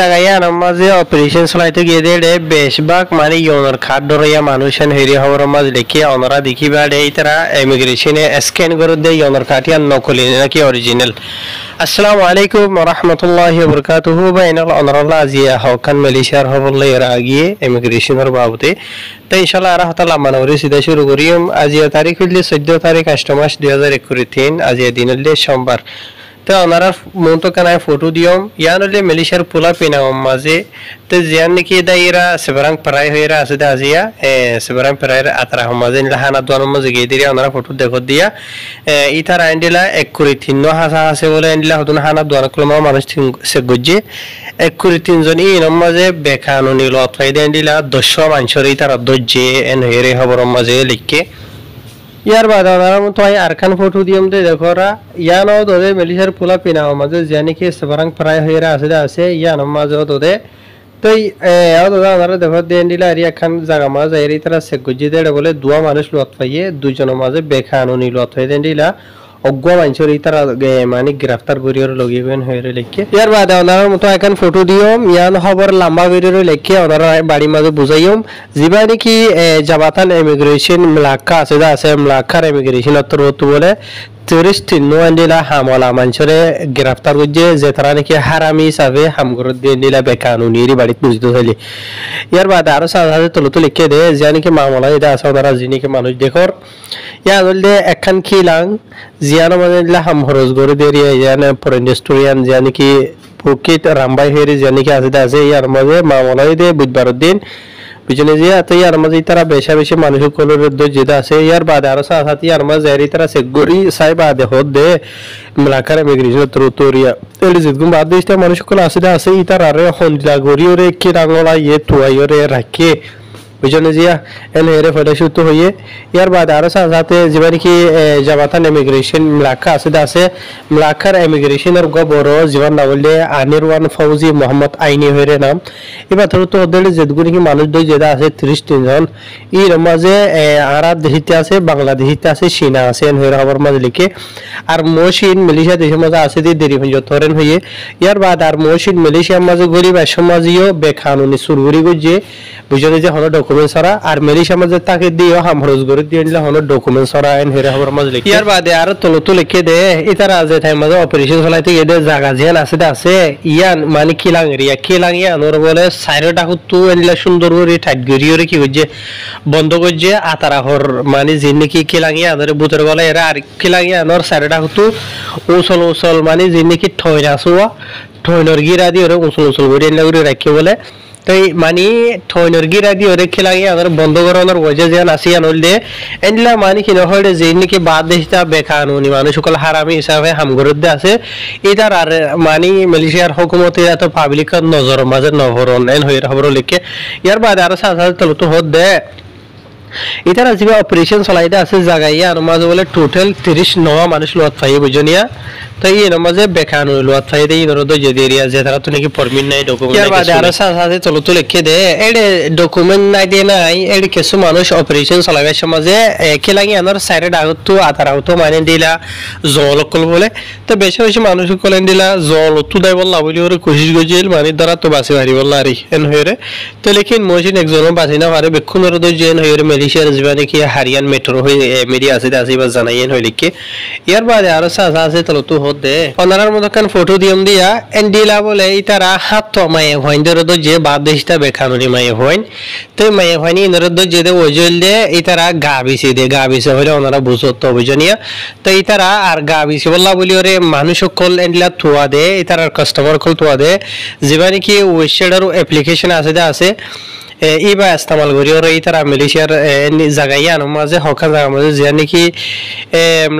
জায়গায় আমার যে অপারেশন চলাইতে গিয়ে দেড়ে বেশভাগ মানে ইউনার খাদ ধরিয়া মানুষের হেরি হওয়ার মাঝে দেখি অনরা দেখিবা এই তারা ইমিগ্রেশনে স্ক্যান করে দেয় ইউনার খাটিয়া নকলি নাকি অরিজিনাল। আসসালামু আলাইকুম ওয়া রাহমাতুল্লাহি ওয়া বারাকাতুহু। বাইনাল অনরা আজিয়া হকান মালয়েশিয়ার হবলে এর আগে ইমিগ্রেশনের বাবদে তো ইনশাআল্লাহ আরা তাআলা মানবরি সিধা শুরু করিম। আজিয়া তারিখ হইল 14 তারিখ 8 মাস 2023 আজিয়া দিন হইল সোমবার। তো ওনারা মন তো কানায় ফটো দিয়ম ইয়ানলে মালয়েশিয়ার পোলা পেনা মাঝে তো জিয়ান নাকি দাইরা সেবরাং প্রায় হইরা আছে দাজিয়া সেবরাং প্রায়ের আতরা মাঝে লাহানা দোয়ান মাঝে গিয়ে দিরা ওনারা ফটো দেখো দিয়া ইথার আইন্ডিলা 1.3 হাসা আছে বলে আইন্ডিলা হতুন হানা দোয়ান ক্রমা মানুষ সে গজ্জে 1.3 জন ইন মাঝে বেখানো নিল ফাইদা আইন্ডিলা 10 মানুষের ইতারা দজ্জে এন হেরে খবর মাঝে লিখকে ইয়ার বাদ ওনারা মতো আরখান ফটো দিয়ম দে দেখরা ইয়ানো দদে মালয়েশিয়ার পোলা পিনা মাঝে জানিকে সবরাং প্রায় হইরা আছে আছে ইয়ানো মাঝে দদে তো ইয়াও দদে ওনারা দেখো দেনডিলা আরিয়া খান জায়গা মাঝে এরি তারা সে গুজি দেড়ে বলে দুয়া মানুষ লত পাইয়ে দুজন মাঝে বেখানো নিল অথই দেনডিলা অজ্ঞ মানুষের ইতারা মানে গ্রেফতার করিওর লগি গেন হইরে লিখে ইয়ার বাদ ওনারা মতো আরখান ফটো দিয়ম ইয়ান খবর লম্বা ভিডিওর লিখে ওনারা বাড়ি মাঝে বুঝাইম জিবানি কি জাবাতান ইমিগ্রেশন মলাক্কা আছে আছে মলাক্কার ইমিগ্রেশন অত্র হতো বলে টুরিস্ট নোয়ান্ডিলা হামলা মানুষরে গ্রেফতার করছে যে তারা নাকি হারামি হিসাবে হামগর দিয়ে নিলা বেকানুনির বাড়িতে বুঝিত হইলে ইয়ার বাদে আরো সাধারণ তলুতো লিখে দেয় যে নাকি মামলা এটা আছে ওনারা যিনিকে মানুষ দেখর ইয়া বললে একখান খিলাং জিয়ানো মানুষলা হাম খরচ করে দিয়ে ইয়ানে ফরেন রেস্টোরিয়ান যে নাকি পুকিত রামবাই হেরি যে নাকি আছে ইয়ার মাঝে মামলা দিয়ে বুধবার দিন পিছনে যে এত ইয়ার মাঝে তারা বেশা বেশি মানুষের কলর যেটা আছে ইয়ার বাদে আরো সাথে ইয়ার মাঝে তারা সে গড়ি সাই বাদে হত দে মেলাকার ইমিগ্রেশন তরিয়া জিতগুম বাদ দিয়েছে মানুষ কল আছে আছে ইতার আরে হন্দিলা গড়ি ওরে কে রাঙলা ইয়ে তোয়াই ওরে রাখে পিছনে যে এনে এরে ফেলে সুতো হইয়ে ইয়ার বাদে আরো সাথে যেমন কি জাবাতান ইমিগ্রেশন মেলাকা আছে আছে মেলাকার ইমিগ্রেশনের গবর জীবন না বললে আনিরওয়ান ফৌজি মোহাম্মদ আইনি হইরে নাম এবার ধরো তো ওদের যেগুলি কি মানুষ দই যেটা আছে 30 জন এর মাঝে আরা দেশিতে আছে বাংলাদেশিতে আছে চীনা আছে এন হইরে খবর মাঝে লিখে আর মৌসিন মালয়েশিয়া দেশের মাঝে আছে দি দেরি হইল ধরেন হইয়ে ইয়ার বাদ আর মৌসিন মালয়েশিয়ার মাঝে গরিব সমাজিও বেকানুনি সুরগুরি গজে বুঝনে যে হলো ডকুমেন্ট সারা আর মালয়েশিয়া মাঝে তাকে দিও হাম খরচ করে দিয়ে নিলে হলো ডকুমেন্ট সারা এন হেরে খবর মাঝে লিখে ইয়ার বাদে আর তলতো লিখে দে ইতার আজে টাইম মাঝে অপারেশন চলাইতে গিয়ে দে জায়গা যেন আছে আছে ইয়ান মানে কিলাং রিয়া কিলাং ইয়ান ওর বলে সাইরটা হুতু এনলা সুন্দর করে টাইট গড়ি ওরে কি হইছে বন্ধ গজে আতারা হর মানে জিনি কি কিলাং ইয়ান ওর বুতর বলে এরা আর কিলাং ইয়ান ওর সাইরটা হুতু ওসল ওসল মানে জিনি কি ঠয়রা সুয়া ঠয়নর গিরা দি ওরে ওসল ওসল করে এনলা করে রাখি বলে তাই মানে থৈনর গিরা দিয়ে ওরে খেলাঙি আমার বন্ধ করানোর ওজা যেন আসি আনলে এনলা মানে কি নহলে যে নাকি বাদ দেশটা বেকানুনি মানুষ সকল হারামি হিসাবে হামগরুদ্দে আছে এটার আর মানে মালয়েশিয়ার হুকুমতে এত পাবলিকের নজর মাঝে নভরণ এন হয়ে খবর লিখে ইয়ার বাদে আরো সাধারণ তলতো হত দে ইতারা যে অপারেশন চলাইতে আছে জায়গায় আর মাঝে বলে টোটাল 30 মানুষ লোয়াত পাইয়ে বুঝনিয়া তো এই নামাজে বেখানো লোয়াত পাইয়ে দেই নরদ যে এরিয়া যে তারা তো নাকি পারমিট নাই ডকুমেন্ট নাই বাদে আর সাথে চলো তো লিখে দে এডে ডকুমেন্ট নাই দে নাই এডে কিছু মানুষ অপারেশন চলাইবে সমাজে একে লাগি আনার সাইরে ডাগত তো আতার আউত মানে দিলা জল কল বলে তো বেশি বেশি মানুষ কলেন দিলা জল তো দাই বললা বলি ওর কোশিশ গজিল মানে দ্বারা তো বাসে ভারি বললা আরি এন হইরে তো লেকিন মজিন একজনও বাসে না পারে বেক্ষণ নরদ জেন হইরে মালয়েশিয়ার জীবনে কি হারিয়ান মেট্রো হই মিডিয়া আছে আছে বাস জানাইয়েন হই লিখে ইয়ার বাদে আর সাথে আছে তলো তো হতে ওনারার মত কান ফটো দিম দিয়া এন্ডিলা বলে ইতারা হাত মায়ে হইন্দর দ যে বাদ দেশটা বেখানুনি মায়ে হইন তে মায়ে হইনি নর দ যে দে ওজল দে ইতারা গাবিছে দে গাবিছে হইলে ওনারা বুঝত বুঝনিয়া তো ইতারা আর গাবিছে বল্লা বলি ওরে মানুষ কল এন্ডিলা তোয়া দে ইতারার কাস্টমার কল তোয়া দে জীবনে কি ওয়েবসাইটার অ্যাপ্লিকেশন আছে আছে ইবা ইস্তেমাল করি ওর ইতারা মালয়েশিয়ার জায়গায় আনো মাঝে হকা জায়গা মাঝে যে নাকি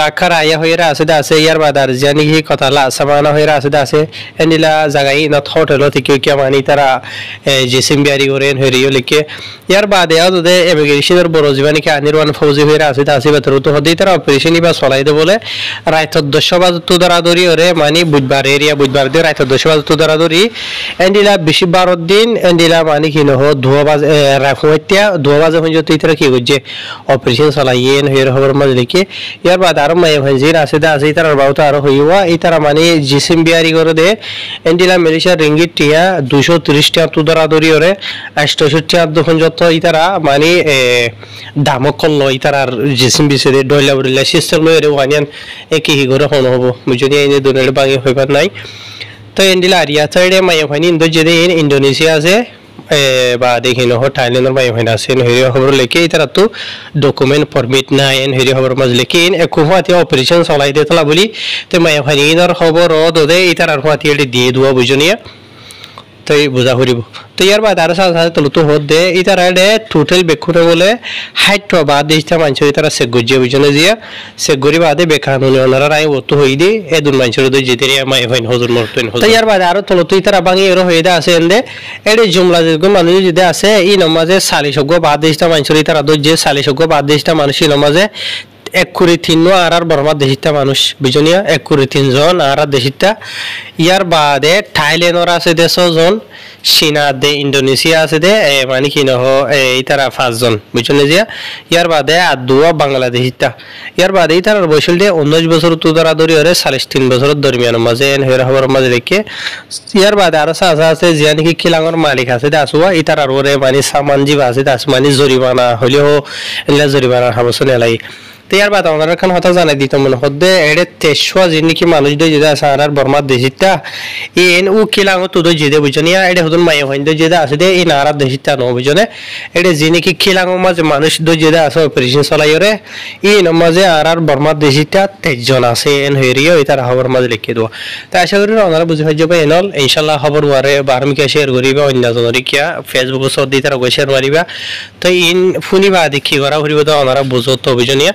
লাখার আয়া হইরা আছে আছে ইয়ার বাদার যে নাকি কথা লাসামানা হইরা আছে আছে এনিলা জায়গায় না হোটেল থেকে কি মানে তারা জিসিম বিয়ারি করেন হইরিও লিখে ইয়ার বাদে আদো দে ইমিগ্রেশনের বড় জীবনে কি আনিরওয়ান ফৌজি হইরা আছে আছে বেতর তো হদি তারা অপারেশন ইবা চলাই দে বলে রাত 10 বাজে তো ধরা ধরি ওরে মানে বুধবার এরিয়া বুধবার দে রাত 10 বাজে তো ধরা ধরি এনিলা 20 12 দিন এনিলা মানে কি ন হ बाज राखोत्या दो बाज भंजो तो इतरा की गुज्जे ऑपरेशन सलाये न हेर हवर मज लेके यार बाद आरम मैं भंजीर आसेदा आसे इतरा बहुत आरो होइवा इतरा माने जिसिम बियारी कर दे एंडिला मलेशिया रिंगिट टिया 230 टा तो दरा दरी ओरे 68 आप दफंजो तो इतरा माने दाम कल्लो इतरा जिसिम बिसे दे डोला डोला सिस्टर लो रे वानियन एक ही गोर होनो होबो मुजुनी एने दोनेड बागे होइबा नाइ तो एंडिला आरिया थर्ड मैं भनी इंदो जेदे इंडोनेशिया से बाद देखिन हो थाईलैंड में होइना सेन हेरे खबर लेके इतरा तो डॉक्यूमेंट परमिट ना एन हेरे खबर मज लेके इन एकवाते ऑपरेशन चलाय देतला बोली ते मैं फरीनर खबर ओ ददे इतरा रवाते दिए दुआ बुझनिया तो बुझा होरिबो तो यार बाद आरो साल तलो तो हो दे इतरा डे टोटल बेखुरे बोले 60 बाद देस्ता मानसो इतरा से गुज्जे बुझने जिया से गोरी बादे बेखानो नरा राय वो तो होई दे ए दुन मानसो दो जेतेरिया माय फाइन हजर मरतन हो तो यार बाद आरो तलो तो इतरा बांगी एरो होइदा आसे एंदे एडे जुमला जेगो मानुज जेदे आसे इ नमाजे 40 गो बाद देस्ता मानसो इतरा दो जे 40 गो बाद देस्ता मानसो नमाजे एक कुरी तीन आर आर बर्मा देशिता मानुष बिजनिया एक कुरी तीन जोन आर आर देशिता यार बाद थाईलैंड और आसे देशो जोन चीना दे इंडोनेशिया आसे दे मानी की न हो इतरा फास्ट जोन बिजनिया यार बाद आदुआ बांग्लादेशिता यार बाद इतरा बशल दे 19 बसर तो दरा दरी अरे 3.5 बसर दरमियान मजे एन हेर हवर मजे लेके यार बाद आर सा आसे जियान की किलांगर मालिक आसे दासुआ इतरा रोरे मानी सामान जी आसे दास मानी जुरिमाना होले हो इला जुरिमाना हमसने लाई तैयार बात आंगन रखन होता जाने दी तो मन होते ऐडे तेश्वा जिनकी मानुष दे जिदा सारा बर्मा देशिता ये इन वो किलांगो तो दो जिदे बुझनिया ऐडे होते मायो हैं दो जिदा आसदे इन आरा देशिता नो बुझने ऐडे जिनकी किलांगो मज मानुष दो जिदा आसो परिचिन साला योरे ये इन मजे आरा बर्मा देशिता तेजना से इन हेरियो इतरा हवर मज लिखे दो ताशा गुरी आंगन बुझे हो जब इनल इंशाल्लाह हवर वारे बारम क्या शेयर गुरीबा इंदा जोनरी क्या फेसबुक सो दी तरह गोशेर वारीबा तो इन फुनी बात दिखी गरा हुरी बता आंगन बुझो तो बुझनिया